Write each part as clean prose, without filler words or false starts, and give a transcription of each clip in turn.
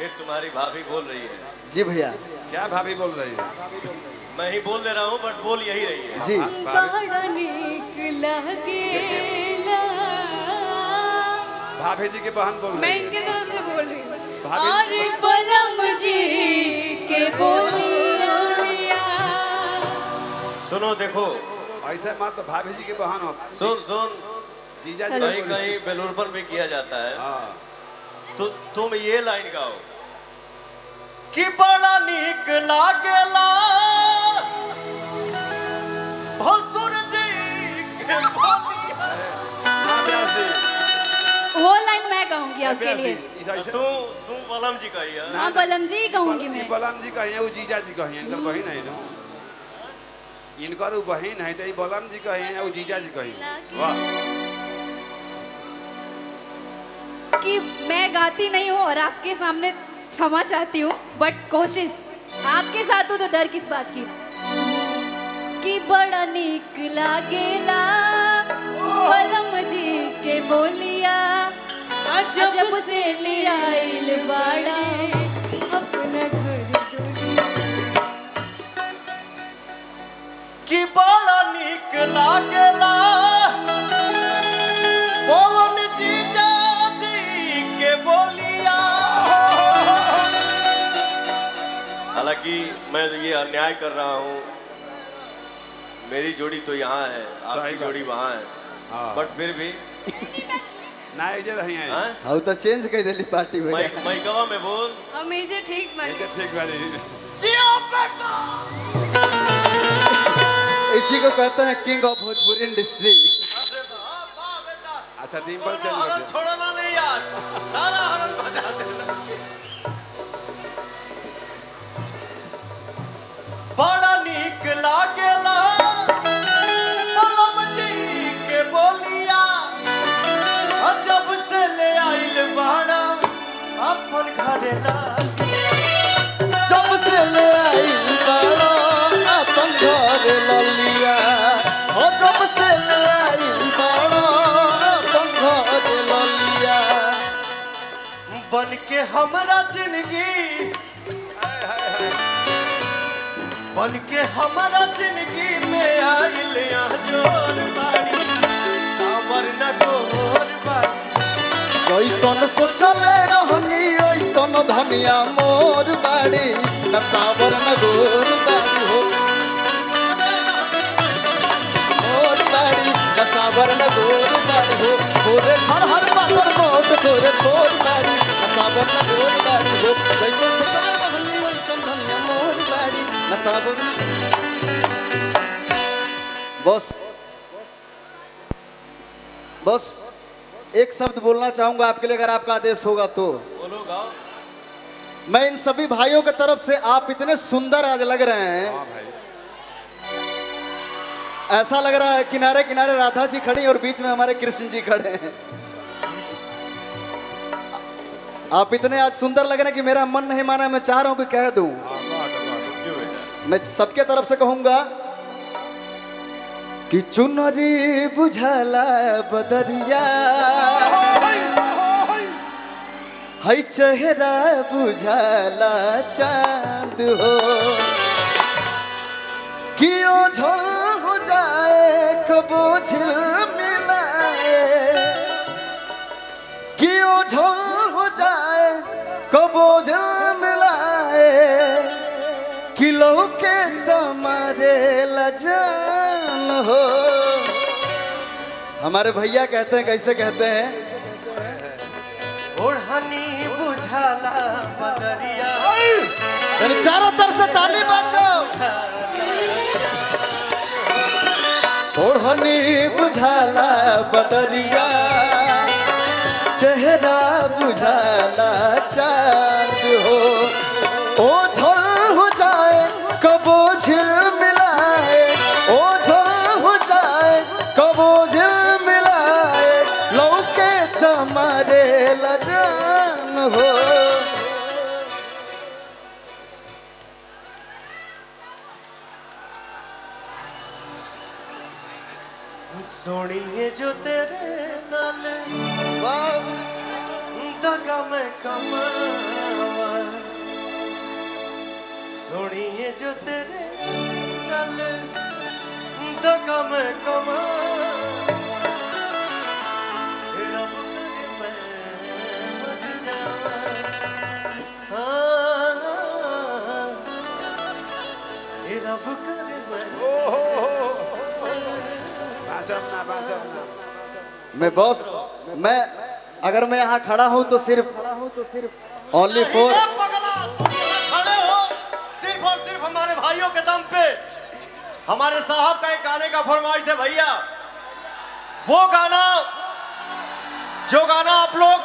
ये तुम्हारी भाभी बोल रही है। जी भैया। क्या भाभी बोल रही है? मैं ही बोल दे रहा हूँ बट बोल यही रही है। जी। भाभी जी की बहन बोल रही है। मैं इनके तरफ से बोल रही हूँ। सुनो देखो ऐसा मत, भाभी जी की बहन हो। सुन सुन, जीजा जी कहीं कहीं बेलूर पर भी किया जाता है तो तुम ये लाइन गाओ कि बड़ा नीक लागेला भोसुर जी के भोलिया। वो लाइन मैं गाऊंगी आपके लिए। तू बलम जी कही है। हाँ बलम जी कहूंगी मैं। बलम जी कही है, वो जीजा जी कही है, इनका कहीं नहीं ना, इनका वो बहन है तो ये बलम जी कही है, वो जीजा जी कही। वाह। कि मैं गाती नहीं हूँ और आपके सामने क्षमा चाहती हूँ बट कोशिश आपके साथ हो तो डर किस बात की। कि बड़ा नीक लागेला बलम जी के बोलिया अजब से ले आइल बाड़ा अपना घर कि बड़ा नीक लागेला पवन जीजा जी के बोलिया। हालांकि मैं ये अन्याय कर रहा हूँ, मेरी जोड़ी तो यहाँ है, आपकी जोड़ी वहाँ है, बट फिर भी ना इधर ही है। हाँ तो चेंज कर दिली पार्टी में। मैं कवा में बोल हम इधर ठीक मैं इधर ठीक वाली जी आपका। इसी को कहते हैं किंग ऑफ भोजपुरी इंडस्ट्री। अच्छा दीपल चल छोड़ना नहीं यार, सारा हरण बजा देना। बड़ा नीक लागेला बलम जी के बोलिया अजब से ले आइल बाड़ा अपन घरे ला। जब से ले आइल बाड़ा अपन घरे ला। बन के हमारा जिंदगी, बन के हमारा जिंदगी में आइल जोर बाड़ी सावर न गोर बाड़ी। कैसन सोचले रहनी ऐसन धनिया मोर बाड़ी न सावर न गोर बाड़ी हो मोर बाड़ी न सावर न गोर बाड़ी हो। पूरे हर हर बात मोट तोरे मोर बाड़ी सावन गोर बाड़ी हो। जैसे ससुराल बहनी वैसन धनिया मोर बाड़ी न सावन। बस बस एक शब्द बोलना चाहूंगा आपके लिए, अगर आपका आदेश होगा तो बोलो गाओ। मैं इन सभी भाइयों की तरफ से, आप इतने सुंदर आज लग रहे हैं, ऐसा लग रहा है किनारे किनारे राधा जी खड़ी और बीच में हमारे कृष्ण जी खड़े हैं। आप इतने आज सुंदर लग रहे हैं कि मेरा मन नहीं माना, मैं चाह रहा हूं कि कह दूं। मैं सबके तरफ से कहूंगा कि चुनरी बुझला बदरिया है चेहरा बुझला चांद हो कि ओझल हो जाए कबो झिल मिलाए कि ओझल जाए कबो जल मिलाए किलो के तमारे लजान हो। हमारे भैया कहते हैं, कैसे कहते हैं, ओढ़नी बुझाला बदरिया। चारों तरफ से ताली बजाओ। ओढ़नी बुझाला बदरिया चेहरा बुझाला चांद हो। ओ झल हो जाए कबो झिल मिलाए ओ झल हो जाए कबो झिल मिलाए लौके तमारे लजान हो। सोनिए जो तेरे नाल दगा में कमावा सोनिए जो तेरे गल धक्का मैं कमा रब करे मैं मर जावा। हाँ रब करे मैं अगर मैं यहाँ खड़ा हूँ तो सिर्फ ओनली फॉर खड़े हो सिर्फ और सिर्फ हमारे भाइयों के दम पे। हमारे साहब का एक गाने का फरमाइश है भैया, वो गाना जो गाना आप लोग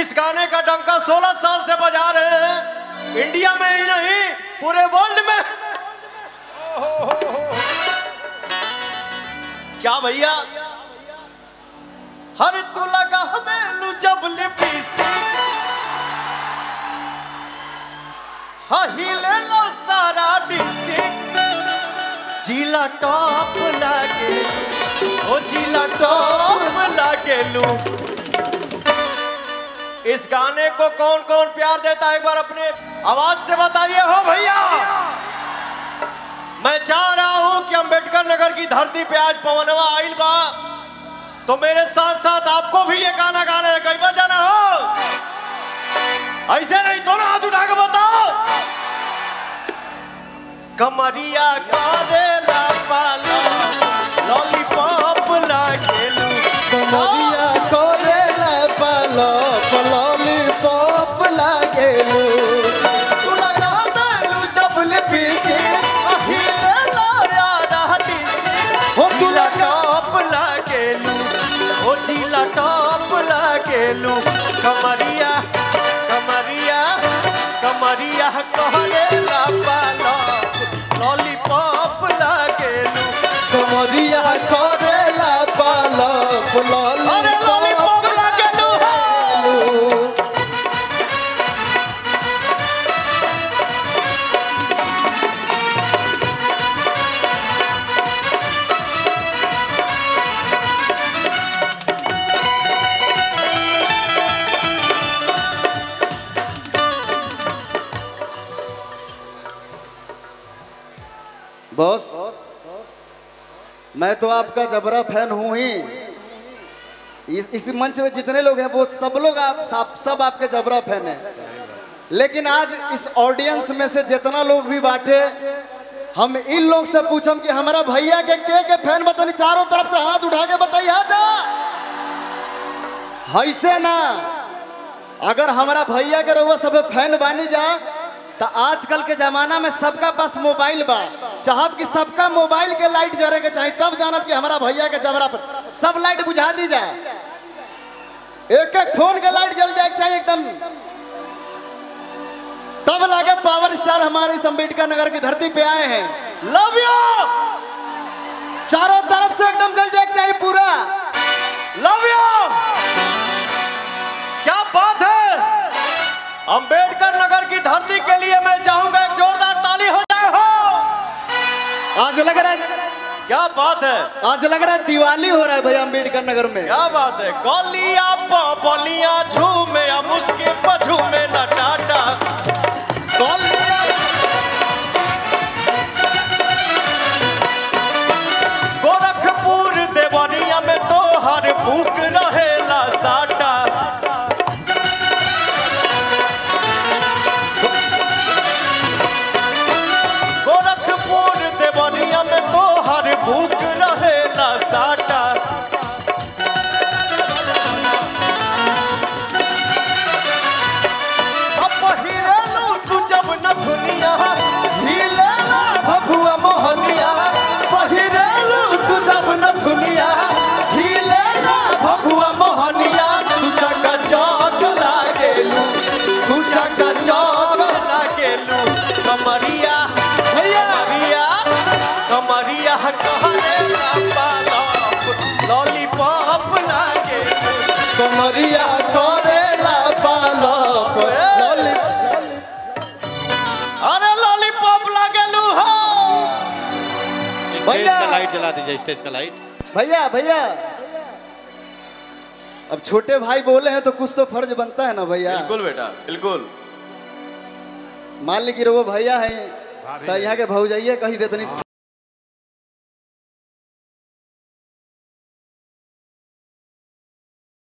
इस गाने का डंका 16 साल से बजा रहे हैं, इंडिया में ही नहीं पूरे वर्ल्ड में। क्या भैया हर तू लगा हमें लू जब लिपस्ती हिले लो सारा डिस्ट्रिक्ट जिला टॉप लागे ओ जिला टॉप लागे लू। इस गाने को कौन कौन प्यार देता है एक बार अपने आवाज से बताइए। हो भैया मैं चाह रहा हूं कि अंबेडकर नगर की धरती पे आज पवनवा आइल बा, तो मेरे साथ साथ आपको भी ये गाना गाना है। कहीं बजाना हो ऐसे नहीं, दोनों हाथ उठा के बताओ। कमरिया कारेला पाला लॉलीपॉप लागे लू, कमरिया कारेला पाला लॉलीपॉप लागे लू, उड़ा गाता लू जब लिपस्टिक हिले लो राधा डिस्टिक हो जिला टॉप लागे लू, हो जिला टॉप लागे लू। कमरिया कमरिया कमरिया कारेला पाला लॉलीपॉप लागे लू, कमरिया करेला पाला लॉलीपॉप लागे लू। बॉस मैं तो आपका जबरा फैन हूँ ही। इस मंच में जितने लोग हैं वो सब लोग सब आपके जबरा फैन हैं, लेकिन आज इस ऑडियंस में से जितना लोग भी बांटे हम इन लोग से पूछम कि हमारा भैया के फैन बतानी। चारों तरफ से हाथ उठा के बताइए। हाँ जा ऐसे ना, अगर हमारा भैया के रोवा सब फैन बानी जा तो आजकल के जमाना में सबका पास मोबाइल बा, चाहब कि सबका मोबाइल के लाइट जरे के चाहिए तब जानब कि हमारा भैया के जबरा पर सब लाइट बुझा दी जाए, एक एक फोन के लाइट जल जाए चाहिए एकदम, तब लागे पावर स्टार हमारे इस अंबेडकर नगर की धरती पे आए हैं। लव यू चारों तरफ से एकदम जल जाए चाहिए पूरा। लव यू क्या बात है। अंबेडकर नगर की धरती के लिए मैं चाहूंगा एक जोरदार ताली हो जाए। हो आज लग रहा है क्या बात है, आज लग रहा है दिवाली हो रहा है भैया अंबेडकर नगर में। क्या बात है। कौलिया पौलिया झूमे मुस्के पछूमे लटाटा कौलिया गोरखपुर देवनिया में तो हर भूख रहेला साटा। स्टेज का लाइट भैया भैया अब छोटे भाई बोले हैं तो कुछ तो फर्ज बनता है ना भैया। बिल्कुल बेटा बिल्कुल। मान लीजिए वो भैया है तो यहाँ के भौजाइये कही देतनी